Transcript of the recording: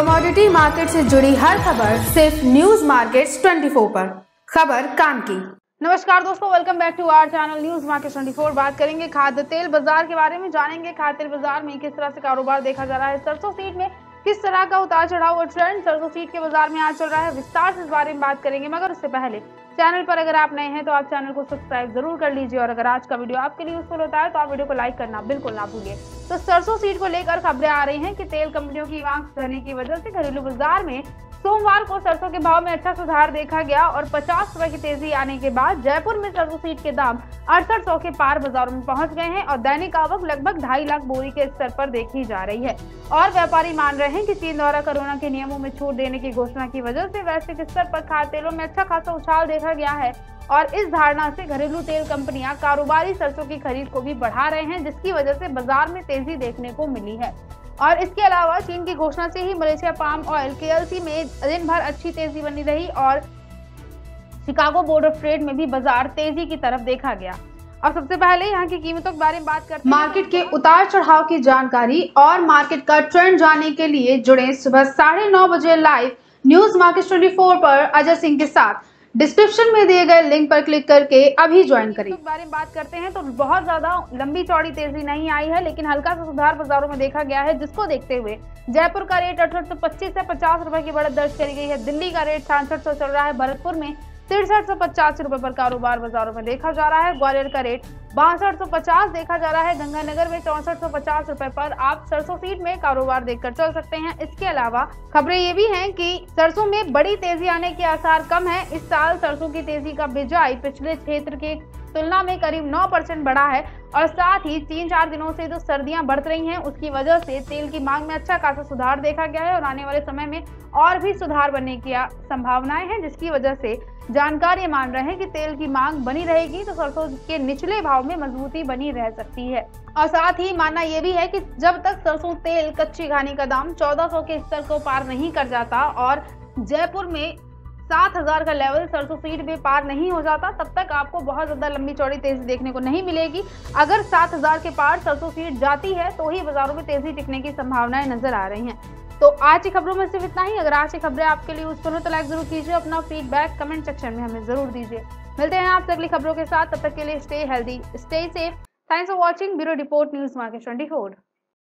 Commodity market से जुड़ी हर खबर सिर्फ न्यूज मार्केट 24 पर, खबर काम की। नमस्कार दोस्तों, welcome back to our channel news market 24। बात करेंगे खाद्य तेल बाजार के बारे में, जानेंगे खाद्य तेल बाजार में किस तरह से कारोबार देखा जा रहा है, सरसों सीड में किस तरह का उतार चढ़ाव और ट्रेंड सरसों सीड के बाजार में आज चल रहा है, विस्तार से इस बारे में बात करेंगे। मगर उससे पहले चैनल पर अगर आप नए हैं तो आप चैनल को सब्सक्राइब जरूर कर लीजिए, और अगर आज का वीडियो आपके लिए यूजफुल होता है तो आप वीडियो को लाइक करना बिल्कुल ना भूलिए। तो सरसों सीड को लेकर खबरें आ रही हैं कि तेल कंपनियों की मांग बढ़ने की वजह से घरेलू बाजार में सोमवार को सरसों के भाव में अच्छा सुधार देखा गया, और 50 रुपए की तेजी आने के बाद जयपुर में सरसों सीड के दाम 6800 के पार बाजारों में पहुंच गए हैं, और दैनिक आवक लगभग 2.5 लाख बोरी के स्तर पर देखी जा रही है। और व्यापारी मान रहे हैं कि चीन द्वारा कोरोना के नियमों में छूट देने की घोषणा की वजह से वैश्विक स्तर पर खाद्य तेलों में अच्छा खासा उछाल देखा गया है, और इस धारणा से घरेलू तेल कंपनियां कारोबारी सरसों की खरीद को भी बढ़ा रहे हैं, जिसकी वजह से बाजार में तेजी देखने को मिली है। और इसके अलावा चीन की घोषणा से ही मलेशिया पाम ऑयल KLC में दिन भर अच्छी तेजी बनी रही, और शिकागो बोर्ड ऑफ ट्रेड में भी बाजार तेजी की तरफ देखा गया। अब सबसे पहले यहाँ की कीमतों के बारे में बात करते हैं। मार्केट के उतार चढ़ाव की जानकारी और मार्केट का ट्रेंड जानने के लिए जुड़े सुबह 9:30 बजे लाइव न्यूज मार्केट 24 पर अजय सिंह के साथ। डिस्क्रिप्शन में दिए गए लिंक पर क्लिक करके अभी ज्वाइन करें। इस बारे में बात करते हैं तो बहुत ज्यादा लंबी चौड़ी तेजी नहीं आई है, लेकिन हल्का सा सुधार बाजारों में देखा गया है, जिसको देखते हुए जयपुर का रेट 6825 से 50 रुपए की बढ़त दर्ज करी गई है। दिल्ली का रेट 6600 चल रहा है। भरतपुर में 6350 रुपए पर कारोबार बाजारों में देखा जा रहा है। ग्वालियर का रेट 6250 देखा जा रहा है। गंगानगर में 6450 रुपए पर आप सरसों सीड में कारोबार देखकर चल सकते हैं। इसके अलावा खबरें ये भी हैं कि सरसों में बड़ी तेजी आने के आसार कम है। इस साल सरसों की तेजी का बिजाई पिछले क्षेत्र के तुलना में करीब 9% बढ़ा है, और साथ ही 3-4 दिनों से जो सर्दियां बढ़ रही हैं उसकी वजह से तेल की मांग में अच्छा खासा सुधार देखा गया है, और आने वाले समय में और भी सुधार बनने की संभावनाएं हैं, जिसकी वजह से जानकार ये मान रहे हैं कि तेल की मांग बनी रहेगी तो सरसों के निचले भाव में मजबूती बनी रह सकती है। और साथ ही मानना ये भी है कि जब तक सरसों तेल कच्ची घानी का दाम 1400 के स्तर को पार नहीं कर जाता और जयपुर में 7000 का लेवल सरसों सीड में पार नहीं हो जाता, तब तक आपको बहुत ज़्यादा लंबी चौड़ी तेजी देखने को नहीं मिलेगी। अगर 7000 के पार सरसों सीड जाती है तो ही बाजारों में तेजी टिकने की संभावनाएं नजर आ रही हैं। तो आज की खबरों में सिर्फ इतना ही। अगर आज की खबरें आपके लिए यूजफुल हो तो लाइक जरूर कीजिए, अपना फीडबैक कमेंट सेक्शन में हमें जरूर दीजिए। मिलते हैं आपसे अगली खबरों के साथ, तब तक के लिए stay healthy, stay safe. Thanks for watching. Bureau report news market 24।